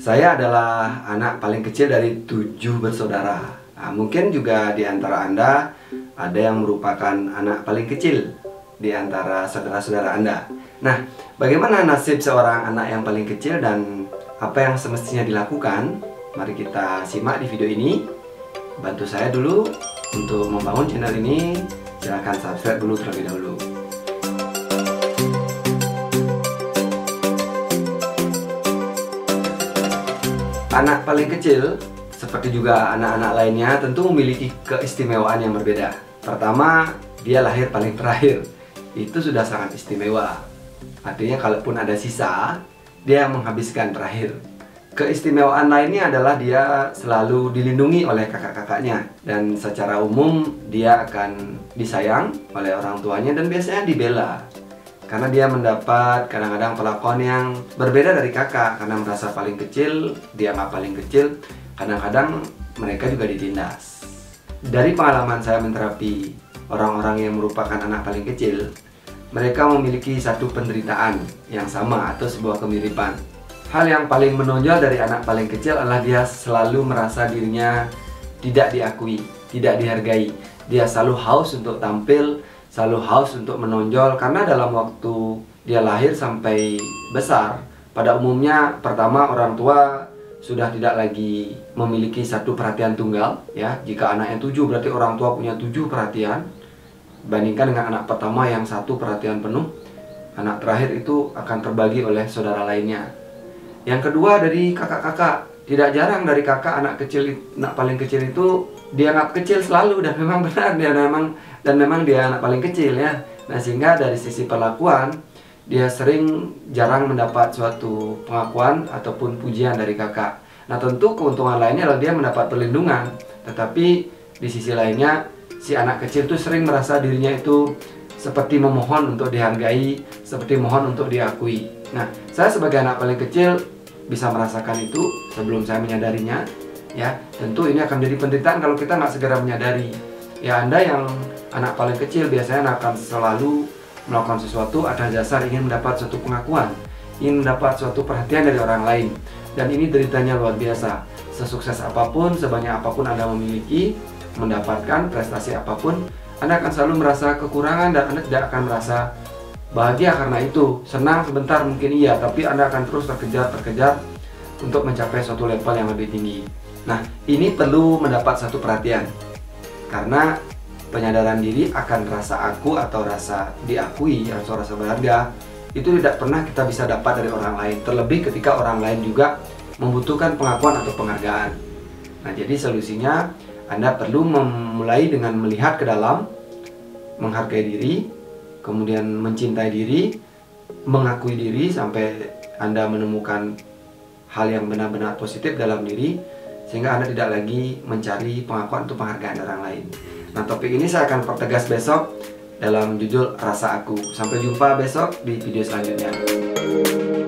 Saya adalah anak paling kecil dari 7 bersaudara. Nah, mungkin juga di antara Anda ada yang merupakan anak paling kecil di antara saudara-saudara Anda. Nah, bagaimana nasib seorang anak yang paling kecil dan apa yang semestinya dilakukan? Mari kita simak di video ini. Bantu saya dulu untuk membangun channel ini. Silahkan subscribe dulu terlebih dahulu. Anak paling kecil, seperti juga anak-anak lainnya, tentu memiliki keistimewaan yang berbeda. Pertama, dia lahir paling terakhir. Itu sudah sangat istimewa. Artinya kalaupun ada sisa, dia yang menghabiskan terakhir. Keistimewaan lainnya adalah dia selalu dilindungi oleh kakak-kakaknya. Dan secara umum, dia akan disayang oleh orang tuanya dan biasanya dibela. Karena dia mendapat kadang-kadang perlakuan yang berbeda dari kakak. Karena merasa paling kecil, dianggap paling kecil. Kadang-kadang mereka juga ditindas. Dari pengalaman saya menterapi orang-orang yang merupakan anak paling kecil, mereka memiliki satu penderitaan yang sama atau sebuah kemiripan. Hal yang paling menonjol dari anak paling kecil adalah dia selalu merasa dirinya tidak diakui, tidak dihargai. Dia selalu haus untuk tampil, selalu haus untuk menonjol, karena dalam waktu dia lahir sampai besar, pada umumnya pertama orang tua sudah tidak lagi memiliki satu perhatian tunggal, ya. Jika anaknya 7 berarti orang tua punya 7 perhatian. Bandingkan dengan anak pertama yang satu perhatian penuh, anak terakhir itu akan terbagi oleh saudara lainnya. Yang kedua dari kakak-kakak. Tidak jarang dari kakak anak paling kecil itu dianggap kecil selalu, dan memang benar dia anak paling kecil, ya. Nah, sehingga dari sisi perlakuan dia sering jarang mendapat suatu pengakuan ataupun pujian dari kakak. Nah, tentu keuntungan lainnya adalah dia mendapat perlindungan. Tetapi di sisi lainnya si anak kecil itu sering merasa dirinya itu seperti memohon untuk dihargai, seperti mohon untuk diakui. Nah, saya sebagai anak paling kecil bisa merasakan itu sebelum saya menyadarinya, ya. Tentu ini akan menjadi penderitaan kalau kita nggak segera menyadari. Ya, Anda yang anak paling kecil biasanya akan selalu melakukan sesuatu atas dasar ingin mendapat suatu pengakuan, ingin mendapat suatu perhatian dari orang lain. Dan ini deritanya luar biasa. Sesukses apapun, sebanyak apapun Anda memiliki, mendapatkan prestasi apapun, Anda akan selalu merasa kekurangan dan Anda tidak akan merasa bahagia karena itu. Senang sebentar mungkin iya, tapi Anda akan terus terkejar-terkejar untuk mencapai suatu level yang lebih tinggi. Nah, ini perlu mendapat satu perhatian. Karena penyadaran diri akan rasa aku atau rasa diakui atau rasa berharga itu tidak pernah kita bisa dapat dari orang lain. Terlebih ketika orang lain juga membutuhkan pengakuan atau penghargaan. Nah, jadi solusinya Anda perlu memulai dengan melihat ke dalam, menghargai diri, kemudian mencintai diri, mengakui diri sampai Anda menemukan hal yang benar-benar positif dalam diri, sehingga Anda tidak lagi mencari pengakuan atau penghargaan dari orang lain. Nah, topik ini saya akan pertegas besok dalam judul Rasa Aku. Sampai jumpa besok di video selanjutnya.